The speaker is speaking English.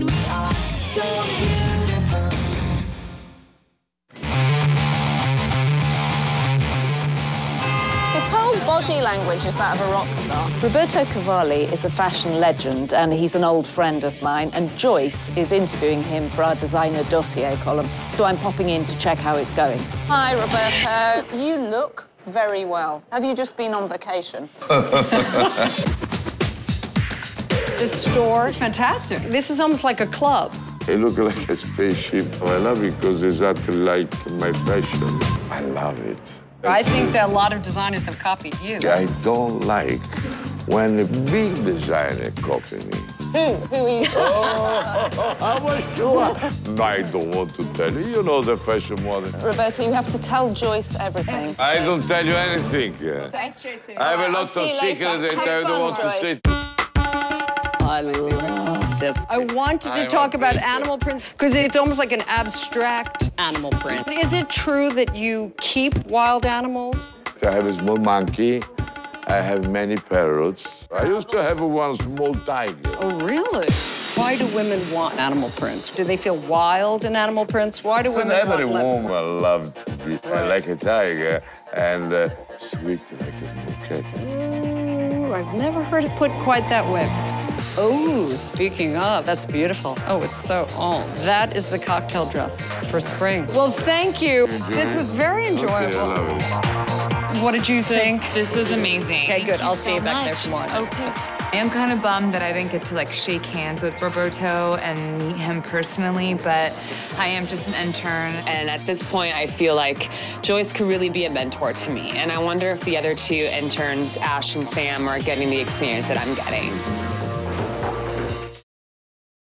and we are so beautiful. His whole body language is that of a rock star. Roberto Cavalli is a fashion legend and he's an old friend of mine, and Joyce is interviewing him for our designer dossier column, so I'm popping in to check how it's going. Hi, Roberto. You look very well. Have you just been on vacation? This store is fantastic. This is almost like a club. It looks like a spaceship. I love it because it's not like my fashion. I love it. I think that a lot of designers have copied you. I don't like when a big designer copies me. Who? Who are you? Oh, I was sure. I don't want to tell you. You know the fashion model. Roberto, you have to tell Joyce everything. I don't tell you anything. Thanks, Joyce. I have a lot of secrets that I don't want to say. I love this. I wanted to talk about animal prints because it's almost like an abstract animal print. Is it true that you keep wild animals? I have a small monkey. I have many parrots. I used to have one small tiger. Oh, really? Why do women want animal prints? Do they feel wild in animal prints? Why do women want leopard? Every woman loves to be like a tiger and sweet like a small cat. Ooh, I've never heard it put quite that way. Oh, speaking of, that's beautiful. Oh, it's so on. That is the cocktail dress for spring. Well, thank you. This was very enjoyable. Okay, I love it. What did you think? This was amazing. Okay, good. I'll see you back there tomorrow. Okay. I'm kind of bummed that I didn't get to like shake hands with Roberto and meet him personally, but I am just an intern. And at this point, I feel like Joyce could really be a mentor to me. And I wonder if the other two interns, Ash and Sam, are getting the experience that I'm getting.